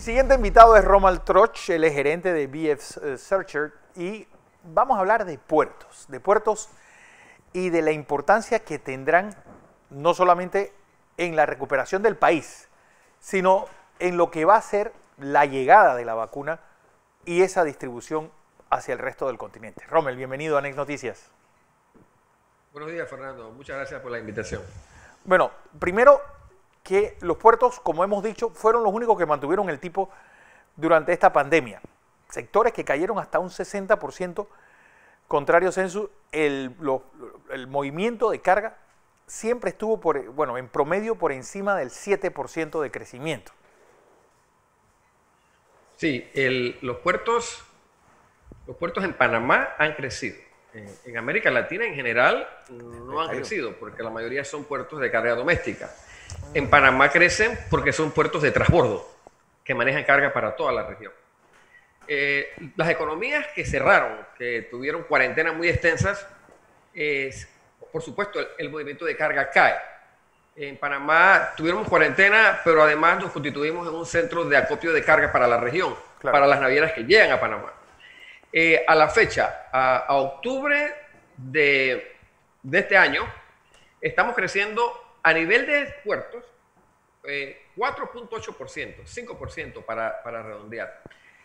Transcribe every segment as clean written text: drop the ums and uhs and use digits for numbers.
Mi siguiente invitado es Rommel Troetsch, el gerente de BF Searcher, y vamos a hablar de puertos y de la importancia que tendrán no solamente en la recuperación del país, sino en lo que va a ser la llegada de la vacuna y esa distribución hacia el resto del continente. Rommel, bienvenido a Nex Noticias. Buenos días, Fernando. Muchas gracias por la invitación. Bueno, primero que los puertos, como hemos dicho, fueron los únicos que mantuvieron el tipo durante esta pandemia. Sectores que cayeron hasta un 60%, contrario censo, el movimiento de carga siempre estuvo, en promedio por encima del 7% de crecimiento. Sí, los puertos en Panamá han crecido. En América Latina en general no han crecido porque la mayoría son puertos de carga doméstica. En Panamá crecen porque son puertos de transbordo que manejan carga para toda la región. Las economías que cerraron, que tuvieron cuarentenas muy extensas, por supuesto el movimiento de carga cae. En Panamá tuvimos cuarentena, pero además nos constituimos en un centro de acopio de carga para la región, claro, para las navieras que llegan a Panamá. A la fecha, a octubre de este año, estamos creciendo a nivel de puertos 4.8%, 5% para redondear.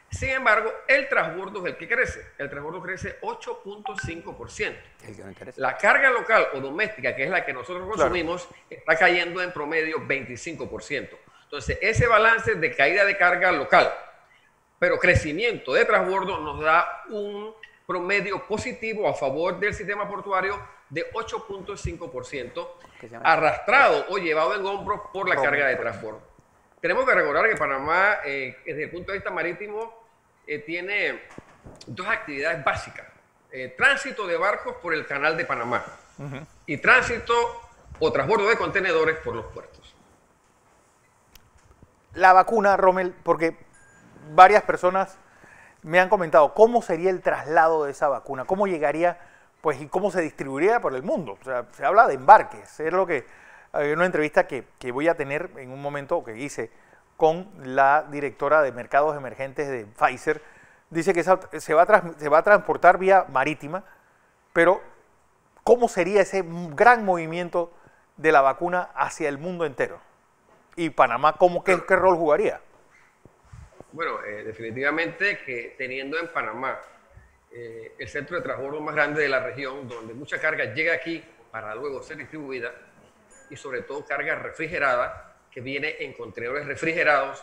Sin embargo, el transbordo es el que crece. El transbordo crece 8.5%. La carga local o doméstica, que es la que nosotros consumimos, claro, está cayendo en promedio 25%. Entonces, ese balance de caída de carga local pero crecimiento de transbordo nos da un promedio positivo a favor del sistema portuario de 8.5%, arrastrado o llevado en hombros por la carga de transbordo. Tenemos que recordar que Panamá, desde el punto de vista marítimo, tiene dos actividades básicas. Tránsito de barcos por el canal de Panamá y tránsito o transbordo de contenedores por los puertos. La vacuna, Rommel, porque varias personas me han comentado cómo sería el traslado de esa vacuna, cómo llegaría, pues, y cómo se distribuiría por el mundo. O sea, se habla de embarques. Es lo que hay una entrevista que voy a tener en un momento, que hice con la directora de mercados emergentes de Pfizer. Dice que se va a transportar vía marítima, pero ¿cómo sería ese gran movimiento de la vacuna hacia el mundo entero? Y Panamá, ¿qué rol jugaría? Bueno, definitivamente que teniendo en Panamá el centro de transbordo más grande de la región, donde mucha carga llega aquí para luego ser distribuida, y sobre todo carga refrigerada, que viene en contenedores refrigerados,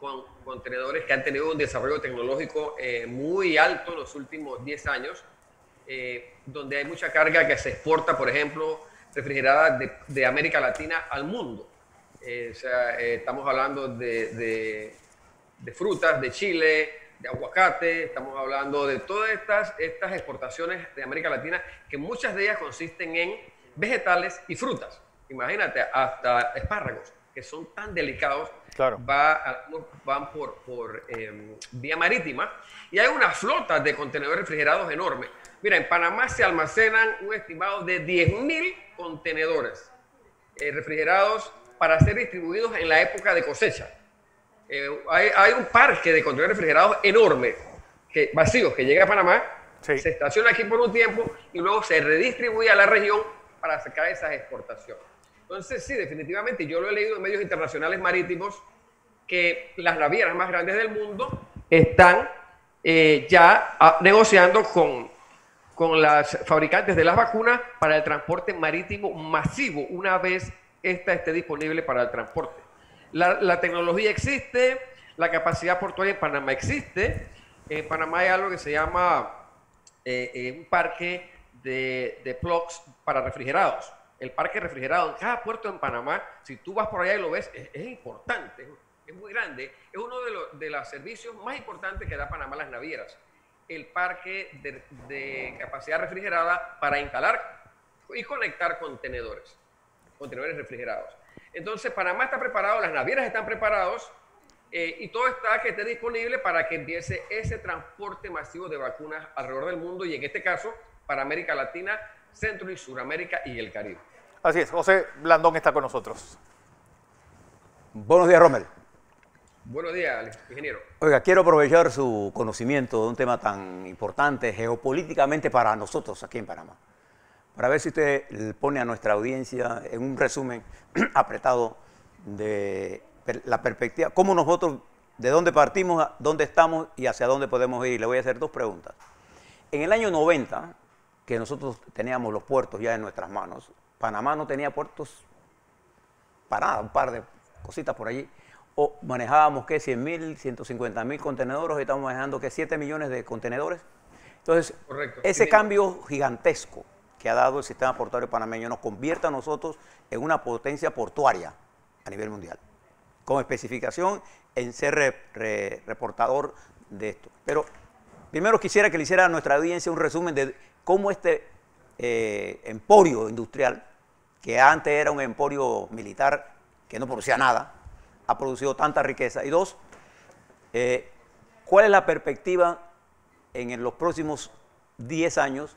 con contenedores que han tenido un desarrollo tecnológico muy alto en los últimos 10 años, donde hay mucha carga que se exporta, por ejemplo, refrigerada de América Latina al mundo. Estamos hablando de frutas, de chile, de aguacate, estamos hablando de todas estas exportaciones de América Latina, que muchas de ellas consisten en vegetales y frutas. Imagínate, hasta espárragos, que son tan delicados, claro, van por vía marítima, y hay una flota de contenedores refrigerados enorme. Mira, en Panamá se almacenan un estimado de 10.000 contenedores refrigerados para ser distribuidos en la época de cosecha. Hay un parque de contenedores refrigerados enorme, vacíos, que llega a Panamá, sí, se estaciona aquí por un tiempo y luego se redistribuye a la región para sacar esas exportaciones. Entonces, sí, definitivamente, yo lo he leído en medios internacionales marítimos, que las navieras más grandes del mundo están ya negociando con las fabricantes de las vacunas para el transporte marítimo masivo, una vez esta esté disponible para el transporte. La tecnología existe, la capacidad portuaria en Panamá existe. En Panamá hay algo que se llama un parque de plugs para refrigerados. El parque refrigerado en cada puerto en Panamá, si tú vas por allá y lo ves, es importante, es muy grande. Es uno de los servicios más importantes que da Panamá a las navieras. El parque de capacidad refrigerada para instalar y conectar contenedores refrigerados. Entonces, Panamá está preparado, las navieras están preparados y todo está que esté disponible para que empiece ese transporte masivo de vacunas alrededor del mundo y en este caso para América Latina, Centro y Suramérica y el Caribe. Así es, José Blandón está con nosotros. Buenos días, Rommel. Buenos días, ingeniero. Oiga, quiero aprovechar su conocimiento de un tema tan importante geopolíticamente para nosotros aquí en Panamá, para ver si usted pone a nuestra audiencia en un resumen apretado de la perspectiva, cómo nosotros, de dónde partimos, dónde estamos y hacia dónde podemos ir. Y le voy a hacer dos preguntas. En el año 90, que nosotros teníamos los puertos ya en nuestras manos, Panamá no tenía puertos para nada, un par de cositas por allí, o manejábamos que 100.000, 150.000 contenedores, y estamos manejando que 7 millones de contenedores. Entonces, correcto, ese cambio gigantesco que ha dado el sistema portuario panameño nos convierte a nosotros en una potencia portuaria a nivel mundial, con especificación en ser reportador de esto. Pero primero quisiera que le hiciera a nuestra audiencia un resumen de cómo este emporio industrial, que antes era un emporio militar que no producía nada, ha producido tanta riqueza. Y dos, ¿cuál es la perspectiva en los próximos 10 años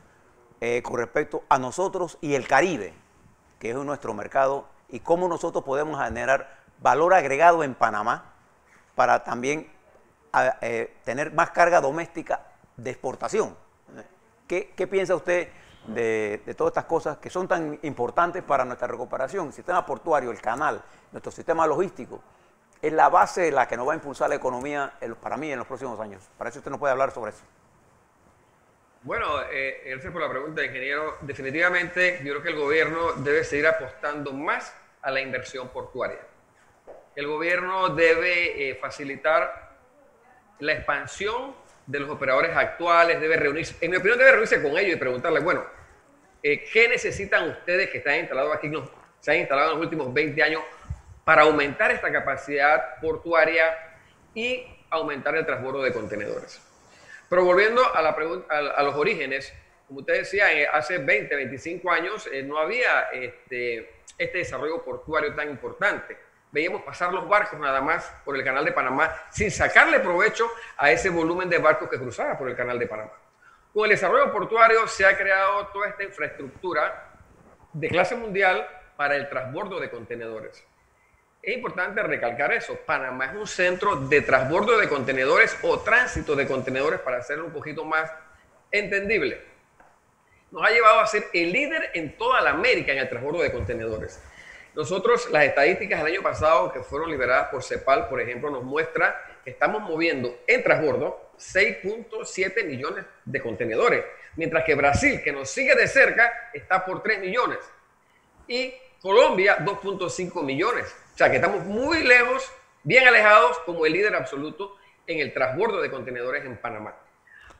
con respecto a nosotros y el Caribe, que es nuestro mercado, y cómo nosotros podemos generar valor agregado en Panamá para también tener más carga doméstica de exportación? ¿Qué piensa usted de todas estas cosas que son tan importantes para nuestra recuperación? El sistema portuario, el canal, nuestro sistema logístico, es la base de la que nos va a impulsar la economía, para mí, en los próximos años. Para eso usted nos puede hablar sobre eso. Bueno, gracias por la pregunta, ingeniero. Definitivamente, yo creo que el gobierno debe seguir apostando más a la inversión portuaria. El gobierno debe facilitar la expansión de los operadores actuales, debe reunirse, en mi opinión debe reunirse con ellos y preguntarles, bueno, ¿qué necesitan ustedes que están instalados aquí, se han instalado en los últimos 20 años para aumentar esta capacidad portuaria y aumentar el transbordo de contenedores? Pero volviendo a la pregunta, a los orígenes, como usted decía, hace 20, 25 años no había este desarrollo portuario tan importante. Veíamos pasar los barcos nada más por el canal de Panamá sin sacarle provecho a ese volumen de barcos que cruzaba por el canal de Panamá. Con el desarrollo portuario se ha creado toda esta infraestructura de clase mundial para el transbordo de contenedores. Es importante recalcar eso. Panamá es un centro de transbordo de contenedores o tránsito de contenedores, para hacerlo un poquito más entendible. Nos ha llevado a ser el líder en toda la América en el transbordo de contenedores. Nosotros, las estadísticas del año pasado que fueron liberadas por Cepal, por ejemplo, nos muestra que estamos moviendo en transbordo 6.7 millones de contenedores, mientras que Brasil, que nos sigue de cerca, está por 3 millones. Y Colombia, 2.5 millones. O sea, que estamos muy lejos, bien alejados, como el líder absoluto en el transbordo de contenedores en Panamá.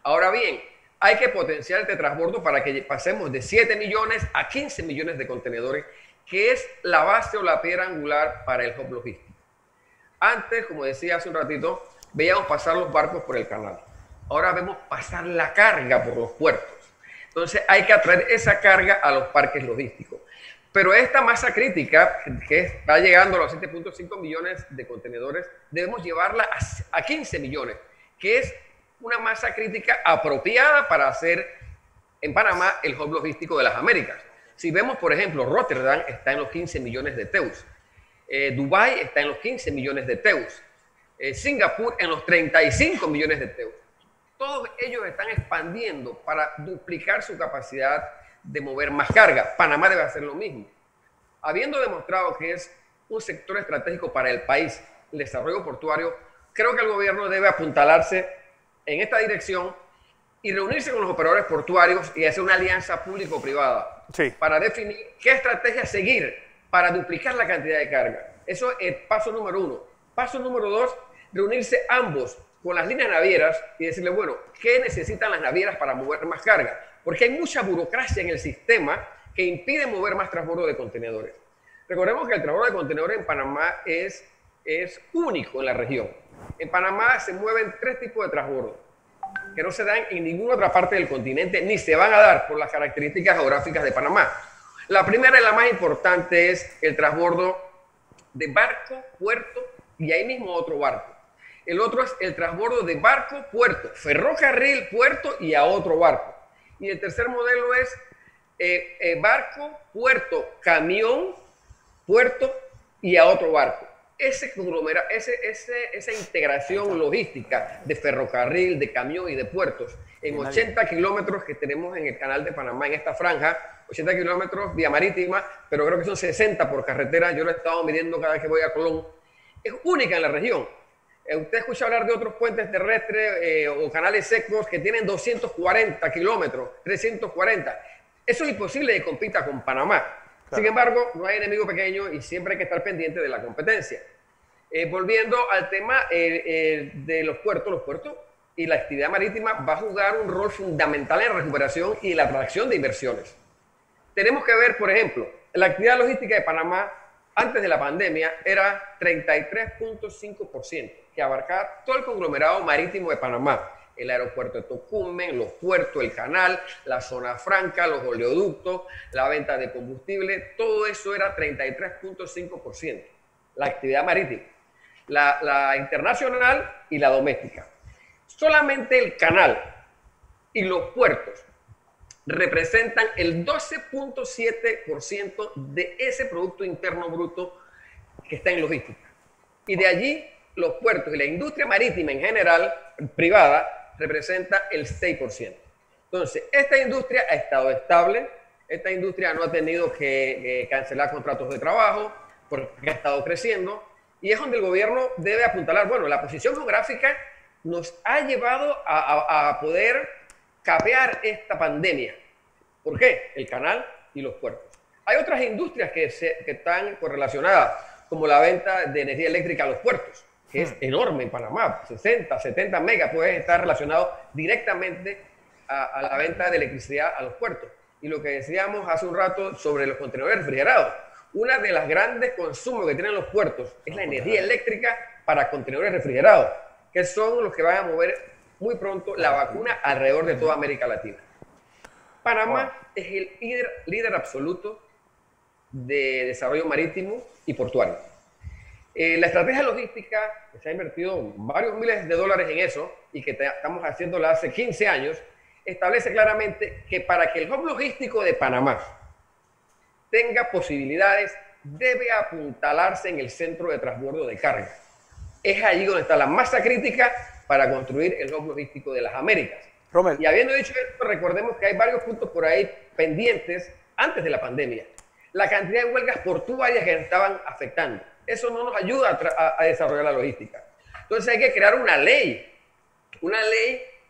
Ahora bien, hay que potenciar este transbordo para que pasemos de 7 millones a 15 millones de contenedores, que es la base o la piedra angular para el hub logístico. Antes, como decía hace un ratito, veíamos pasar los barcos por el canal. Ahora vemos pasar la carga por los puertos. Entonces hay que atraer esa carga a los parques logísticos. Pero esta masa crítica, que está llegando a los 7.5 millones de contenedores, debemos llevarla a 15 millones, que es una masa crítica apropiada para hacer en Panamá el hub logístico de las Américas. Si vemos, por ejemplo, Rotterdam está en los 15 millones de teus. Dubái está en los 15 millones de teus. Singapur en los 35 millones de teus. Todos ellos están expandiendo para duplicar su capacidad de mover más carga. Panamá debe hacer lo mismo. Habiendo demostrado que es un sector estratégico para el país, el desarrollo portuario, creo que el gobierno debe apuntalarse en esta dirección y reunirse con los operadores portuarios y hacer una alianza público-privada, sí, para definir qué estrategia seguir para duplicar la cantidad de carga. Eso es paso número uno. Paso número dos, reunirse ambos con las líneas navieras y decirle, bueno, ¿qué necesitan las navieras para mover más carga? Porque hay mucha burocracia en el sistema que impide mover más transbordo de contenedores. Recordemos que el transbordo de contenedores en Panamá es único en la región. En Panamá se mueven 3 tipos de transbordo que no se dan en ninguna otra parte del continente, ni se van a dar por las características geográficas de Panamá. La primera y la más importante es el transbordo de barco, puerto y ahí mismo otro barco. El otro es el transbordo de barco, puerto, ferrocarril, puerto y a otro barco. Y el tercer modelo es barco, puerto, camión, puerto y a otro barco. ese conglomerado, esa integración logística de ferrocarril, de camión y de puertos, en 80 kilómetros que tenemos en el canal de Panamá, en esta franja, 80 kilómetros vía marítima, pero creo que son 60 por carretera, yo lo he estado midiendo cada vez que voy a Colón, es única en la región. Usted escucha hablar de otros puentes terrestres o canales secos que tienen 240 kilómetros, 340, eso es imposible que compita con Panamá. Claro. Sin embargo, no hay enemigo pequeño y siempre hay que estar pendiente de la competencia. Volviendo al tema de los puertos y la actividad marítima va a jugar un rol fundamental en la recuperación y la atracción de inversiones. Tenemos que ver, por ejemplo, la actividad logística de Panamá antes de la pandemia era 33.5%, que abarcaba todo el conglomerado marítimo de Panamá. El aeropuerto de Tocumen, los puertos, el canal, la zona franca, los oleoductos, la venta de combustible, todo eso era 33.5%. La actividad marítima, la internacional y la doméstica. Solamente el canal y los puertos representan el 12.7% de ese Producto Interno Bruto que está en logística. Y de allí los puertos y la industria marítima en general, privada, representa el 6%. Entonces, esta industria ha estado estable, esta industria no ha tenido que cancelar contratos de trabajo porque ha estado creciendo y es donde el gobierno debe apuntalar, bueno, la posición geográfica nos ha llevado a poder capear esta pandemia. ¿Por qué? El canal y los puertos. Hay otras industrias que están correlacionadas, como la venta de energía eléctrica a los puertos, que es enorme en Panamá, 60, 70 megas, puede estar relacionado directamente a la venta de electricidad a los puertos. Y lo que decíamos hace un rato sobre los contenedores refrigerados, una de las grandes consumos que tienen los puertos es la energía eléctrica para contenedores refrigerados, que son los que van a mover muy pronto la vacuna alrededor de toda América Latina. Panamá es el líder absoluto de desarrollo marítimo y portuario. La estrategia logística, que se ha invertido varios miles de dólares en eso y que estamos haciéndola hace 15 años, establece claramente que para que el hub logístico de Panamá tenga posibilidades, debe apuntalarse en el centro de transbordo de carga. Es allí donde está la masa crítica para construir el hub logístico de las Américas. Rommel. Y habiendo dicho esto, recordemos que hay varios puntos por ahí pendientes antes de la pandemia. La cantidad de huelgas portuarias que estaban afectando. Eso no nos ayuda a desarrollar la logística. Entonces hay que crear una ley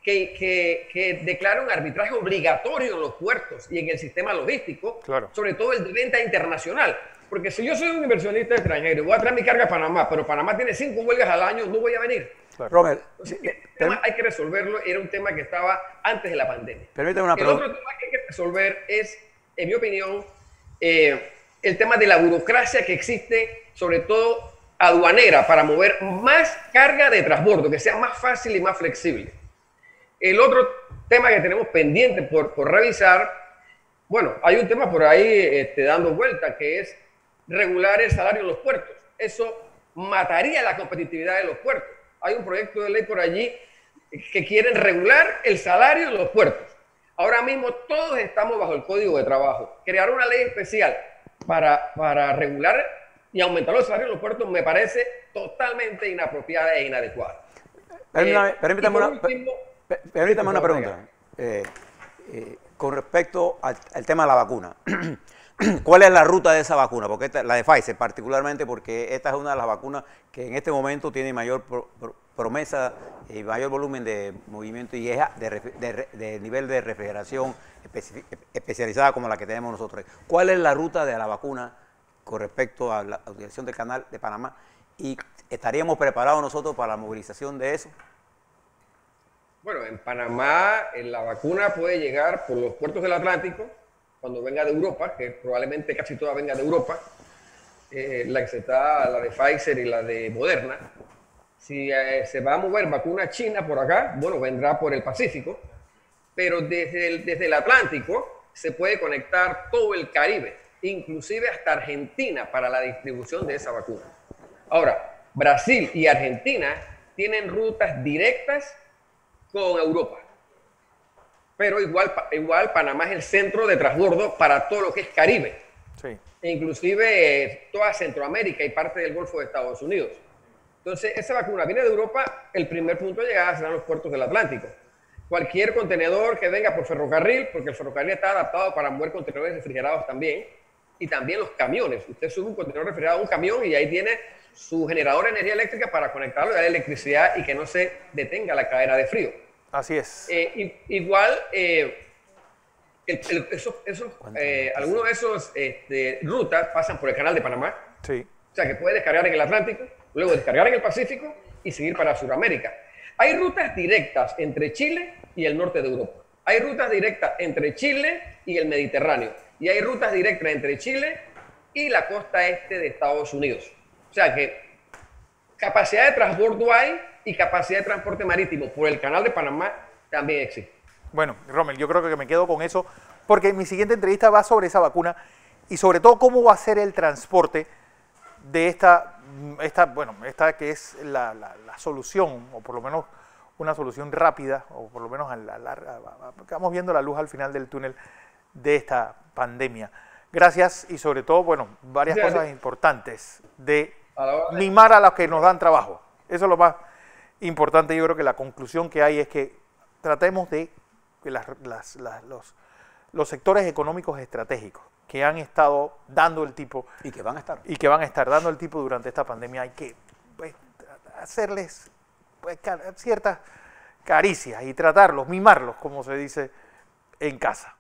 que declare un arbitraje obligatorio en los puertos y en el sistema logístico, claro, sobre todo el de venta internacional. Porque si yo soy un inversionista extranjero y voy a traer mi carga a Panamá, pero Panamá tiene 5 huelgas al año, no voy a venir. Claro. Rommel, hay que resolverlo, era un tema que estaba antes de la pandemia. Permítame una pregunta. El otro tema que hay que resolver es, en mi opinión, el tema de la burocracia que existe, sobre todo aduanera, para mover más carga de transbordo, que sea más fácil y más flexible. El otro tema que tenemos pendiente por revisar, bueno, hay un tema por ahí dando vuelta, que es regular el salario en los puertos. Eso mataría la competitividad de los puertos. Hay un proyecto de ley por allí que quieren regular el salario en los puertos. Ahora mismo todos estamos bajo el Código de Trabajo. Crear una ley especial para regular y aumentar los salarios en los puertos me parece totalmente inapropiada e inadecuada. Permítame una pregunta. Con respecto al tema de la vacuna. ¿Cuál es la ruta de esa vacuna? Porque la de Pfizer particularmente, porque esta es una de las vacunas que en este momento tiene mayor promesa y mayor volumen de movimiento y es de nivel de refrigeración especializada como la que tenemos nosotros. ¿Cuál es la ruta de la vacuna con respecto a la utilización del canal de Panamá? ¿Y estaríamos preparados nosotros para la movilización de eso? Bueno, en Panamá la vacuna puede llegar por los puertos del Atlántico, cuando venga de Europa, que probablemente casi toda venga de Europa, la que se está, la de Pfizer y la de Moderna. Si se va a mover vacuna china por acá, bueno, vendrá por el Pacífico, pero desde el Atlántico se puede conectar todo el Caribe, inclusive hasta Argentina, para la distribución de esa vacuna. Ahora, Brasil y Argentina tienen rutas directas con Europa. Pero igual Panamá es el centro de transbordo para todo lo que es Caribe. Sí. Inclusive toda Centroamérica y parte del Golfo de Estados Unidos. Entonces, esa vacuna viene de Europa, el primer punto de llegada serán los puertos del Atlántico. Cualquier contenedor que venga por ferrocarril, porque el ferrocarril está adaptado para mover contenedores refrigerados también, y también los camiones. Usted sube un contenedor refrigerado a un camión y ahí tiene su generador de energía eléctrica para conectarlo y darle electricidad y que no se detenga la cadena de frío. Así es. Algunos de esos rutas pasan por el canal de Panamá. Sí. O sea, que puede descargar en el Atlántico, luego descargar en el Pacífico y seguir para Sudamérica. Hay rutas directas entre Chile y el norte de Europa. Hay rutas directas entre Chile y el Mediterráneo. Y hay rutas directas entre Chile y la costa este de Estados Unidos. O sea que capacidad de transbordo hay y capacidad de transporte marítimo por el canal de Panamá también existe. Bueno, Rommel, yo creo que me quedo con eso porque mi siguiente entrevista va sobre esa vacuna y sobre todo cómo va a ser el transporte de esta que es la solución, o por lo menos una solución rápida, o por lo menos a la larga, estamos viendo la luz al final del túnel de esta pandemia. Gracias y sobre todo, bueno, varias cosas importantes de mimar a los que nos dan trabajo. Eso es lo más importante. Yo creo que la conclusión que hay es que tratemos de que los sectores económicos estratégicos que han estado dando el tipo y que van a estar dando el tipo durante esta pandemia, hay que hacerles ciertas caricias y tratarlos, mimarlos, como se dice en casa.